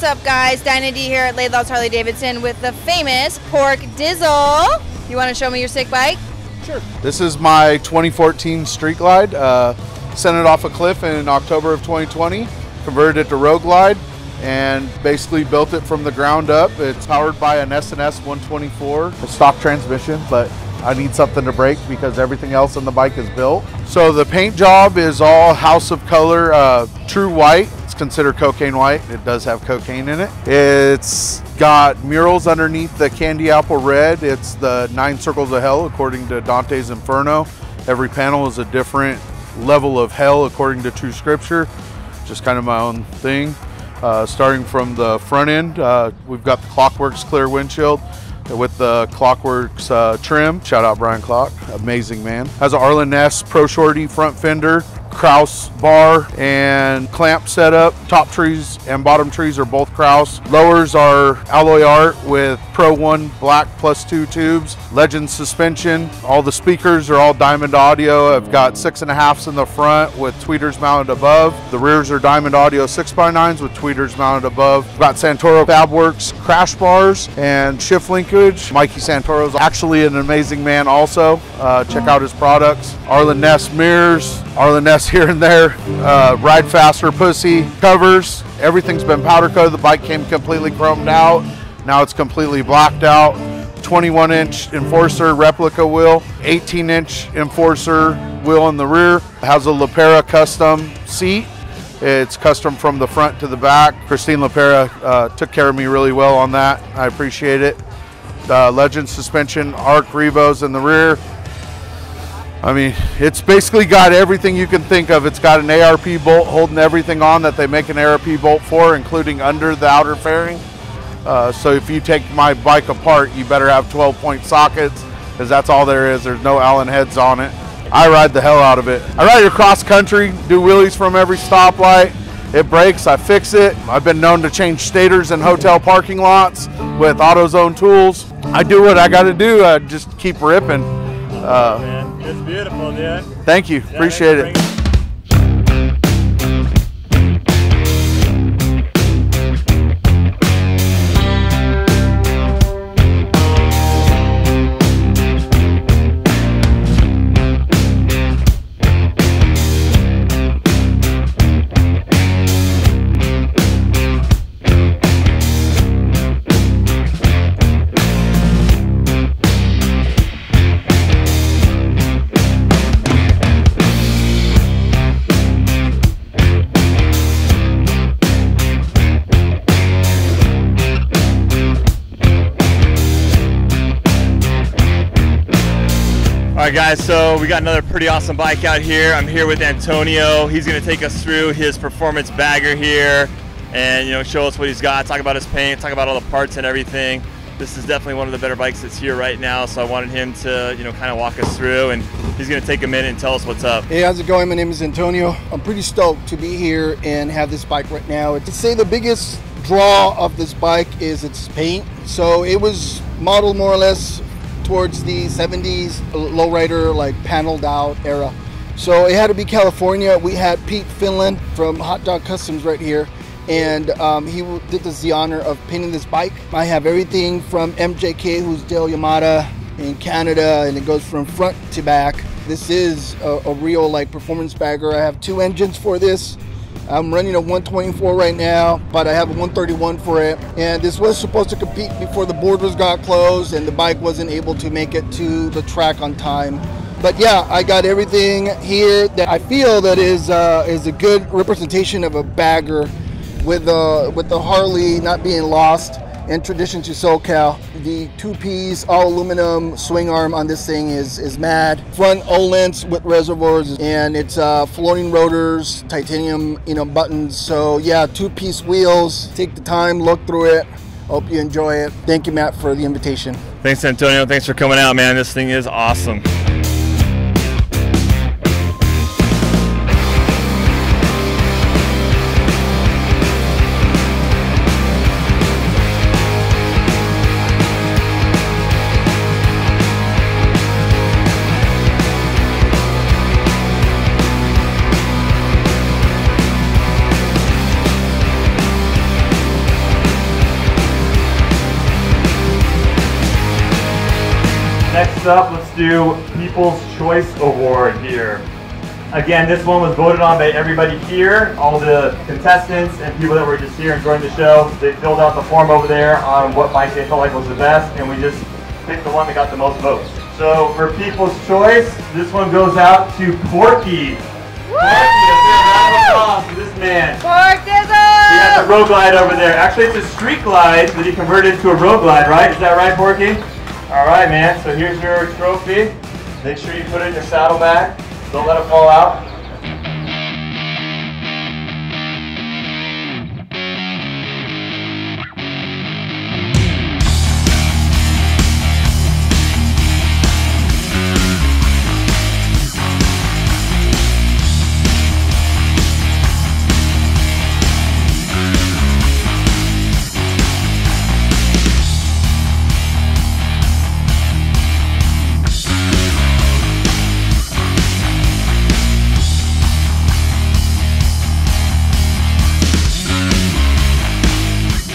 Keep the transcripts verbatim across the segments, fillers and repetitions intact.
What's up, guys? Diana D here at Laidlaw's Harley-Davidson with the famous Pork Dizzle. You want to show me your sick bike? Sure. This is my twenty fourteen Street Glide. Uh, sent it off a cliff in October of twenty twenty. Converted it to Road Glide and basically built it from the ground up. It's powered by an S and S one twenty-four. A stock transmission, but I need something to break because everything else on the bike is built. So the paint job is all House of Color, uh, true white. It's considered cocaine white. It does have cocaine in it. It's got murals underneath the candy apple red. It's the nine circles of hell according to Dante's Inferno. Every panel is a different level of hell according to true scripture. Just kind of my own thing. Uh, starting from the front end, uh, we've got the Clockworks clear windshield with the Clockworks uh, trim. Shout out Brian Clock, amazing man. Has an Arlen Ness Pro Shorty front fender, Kraus bar and clamp setup. Top trees and bottom trees are both Kraus. Lowers are alloy art with Pro One black plus two tubes. Legend suspension. All the speakers are all Diamond Audio. I've got six and a halfs in the front with tweeters mounted above. The rears are Diamond Audio six by nines with tweeters mounted above. I've got Santoro Fabworks crash bars and shift linkage. Mikey Santoro's actually an amazing man also. Uh, check out his products. Arlen Ness mirrors. Arlen Ness here and there, uh, Ride Faster Pussy, covers, everything's been powder coated. The bike came completely chromed out, now it's completely blacked out. twenty-one inch Enforcer replica wheel, eighteen inch Enforcer wheel in the rear. Has a LaPera custom seat, it's custom from the front to the back. Christine LaPera uh, took care of me really well on that, I appreciate it. Uh, Legend suspension, arc revos in the rear. I mean, it's basically got everything you can think of. It's got an A R P bolt holding everything on that they make an A R P bolt for, including under the outer fairing. Uh, so if you take my bike apart, you better have twelve point sockets, because that's all there is. There's no Allen heads on it. I ride the hell out of it. I ride across country, do wheelies from every stoplight. It breaks, I fix it. I've been known to change stators in hotel parking lots with AutoZone tools. I do what I gotta do, I just keep ripping. Uh, man. It's beautiful, dude. Thank you. Yeah, Appreciate it. it. All right, guys, so we got another pretty awesome bike out here. I'm here with Antonio. He's gonna take us through his performance bagger here and, you know, show us what he's got, talk about his paint, talk about all the parts and everything. This is definitely one of the better bikes that's here right now, so I wanted him to, you know, kind of walk us through, and he's gonna take a minute and tell us what's up. Hey, how's it going? My name is Antonio. I'm pretty stoked to be here and have this bike right now. I'd say the biggest draw of this bike is its paint. So it was modeled more or less towards the seventies lowrider, like paneled out era. So it had to be California. We had Pete Finland from Hot Dog Customs right here, and um, he did us the honor of painting this bike. I have everything from M J K, who's Dale Yamada in Canada, and it goes from front to back. This is a, a real like performance bagger. I have two engines for this. I'm running a one twenty-four right now, but I have a one thirty-one for it. And this was supposed to compete before the borders got closed and the bike wasn't able to make it to the track on time. But yeah, I got everything here that I feel that is uh, is a good representation of a bagger, with uh, with the Harley not being lost and tradition to SoCal. The two-piece all aluminum swing arm on this thing is is mad. Front O-lens with reservoirs, and it's uh, floating rotors, titanium, you know, buttons. So yeah, two-piece wheels. Take the time, look through it. Hope you enjoy it. Thank you, Matt, for the invitation. Thanks, Antonio. Thanks for coming out, man. This thing is awesome. up, let's do People's Choice Award here. Again, this one was voted on by everybody here, all the contestants and people that were just here enjoying the show. They filled out the form over there on what bike they felt like was the best, and we just picked the one that got the most votes. So for People's Choice, this one goes out to Porky. Woo! Porky, a round of applause for this man. Pork Dizzle! He has a Road Glide over there. Actually, it's a Street Glide that he converted to a Road Glide, right? Is that right, Porky? All right, man. So here's your trophy. Make sure you put it in your saddlebag. Don't let it fall out.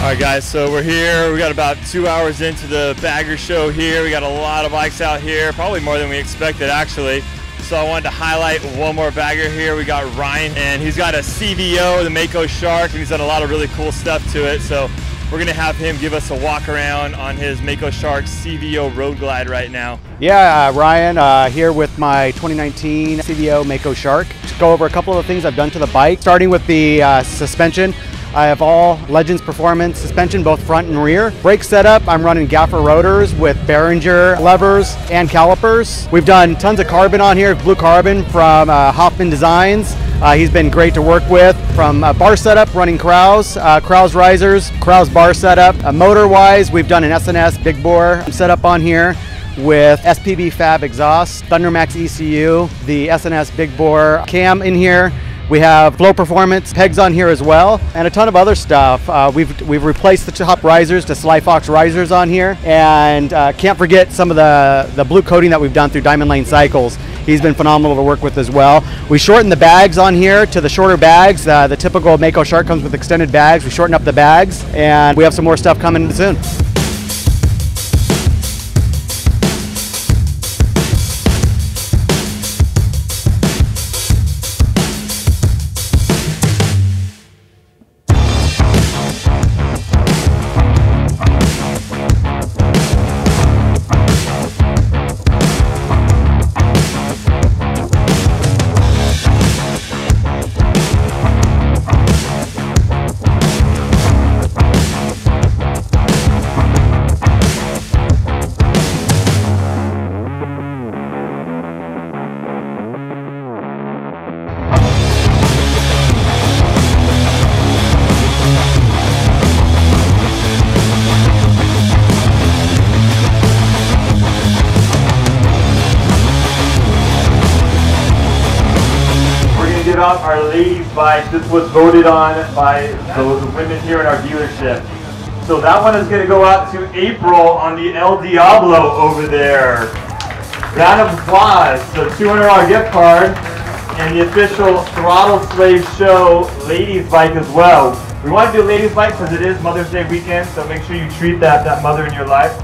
Alright guys, so we're here. We got about two hours into the bagger show here. We got a lot of bikes out here, probably more than we expected actually. So I wanted to highlight one more bagger here. We got Ryan, and he's got a C V O, the Mako Shark, and he's done a lot of really cool stuff to it. So we're gonna have him give us a walk around on his Mako Shark C V O Road Glide right now. Yeah, uh, Ryan uh, here with my twenty nineteen C V O Mako Shark. Just go over a couple of things I've done to the bike, starting with the uh, suspension. I have all Legends Performance suspension, both front and rear. Brake setup, I'm running Gaffer rotors with Behringer levers and calipers. We've done tons of carbon on here, blue carbon from uh, Hoffman Designs. Uh, he's been great to work with. From uh, bar setup, running Kraus, uh, Kraus risers, Kraus bar setup. Uh, Motor-wise, we've done an S and S big bore setup on here with S P B Fab exhaust, Thundermax E C U, the S and S big bore cam in here. We have Flow Performance pegs on here as well, and a ton of other stuff. Uh, we've we've replaced the top risers to Sly Fox risers on here, and uh, can't forget some of the the blue coating that we've done through Diamond Lane Cycles. He's been phenomenal to work with as well. We shorten the bags on here to the shorter bags. Uh, the typical Mako Shark comes with extended bags. We shorten up the bags, and we have some more stuff coming soon. Our ladies' bike. This was voted on by the women here in our dealership. So that one is going to go out to April on the El Diablo over there. Round of applause. So two hundred dollar gift card and the official Throttle Slave Show ladies' bike as well. We want to do ladies' bike because it is Mother's Day weekend, so make sure you treat that, that mother in your life.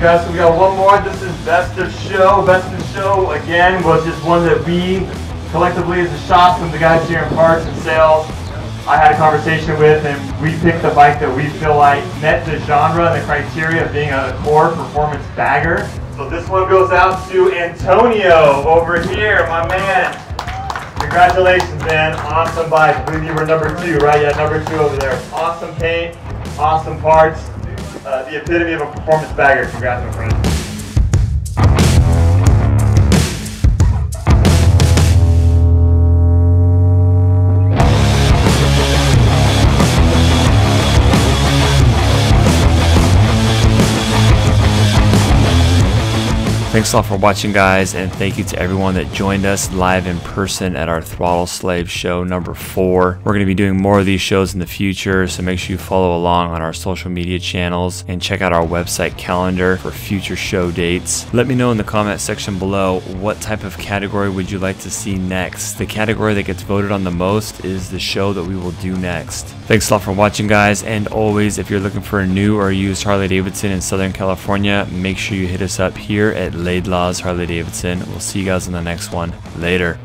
Guys, so we got one more. This is Best of Show. Best of Show, again, was just one that we, collectively as a shop, and the guys here in parts and sales, I had a conversation with, and we picked the bike that we feel like met the genre and the criteria of being a core performance bagger. So this one goes out to Antonio over here, my man. Congratulations, man. Awesome bike. I believe you were number two, right? Yeah, number two over there. Awesome paint, awesome parts. Uh, the epitome of a performance bagger. Congrats, my friend. Thanks a lot for watching, guys, and thank you to everyone that joined us live in person at our Throttle Slave show number four. We're going to be doing more of these shows in the future, so make sure you follow along on our social media channels and check out our website calendar for future show dates. Let me know in the comment section below what type of category would you like to see next. The category that gets voted on the most is the show that we will do next. Thanks a lot for watching, guys, and always, if you're looking for a new or used Harley-Davidson in Southern California, make sure you hit us up here at Laidlaw's Harley-Davidson. We'll see you guys in the next one. Later.